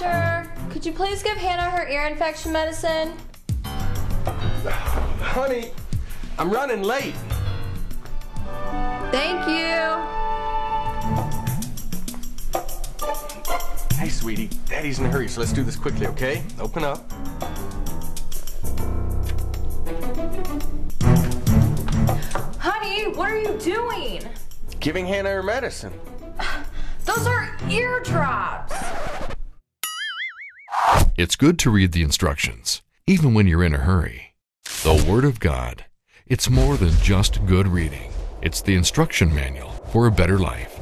Roger, could you please give Hannah her ear infection medicine? Honey, I'm running late. Thank you. Hey, sweetie, Daddy's in a hurry, so let's do this quickly, okay? Open up. Honey, what are you doing? Giving Hannah her medicine. Those are eardrops. It's good to read the instructions, even when you're in a hurry. The Word of God. It's more than just good reading. It's the instruction manual for a better life.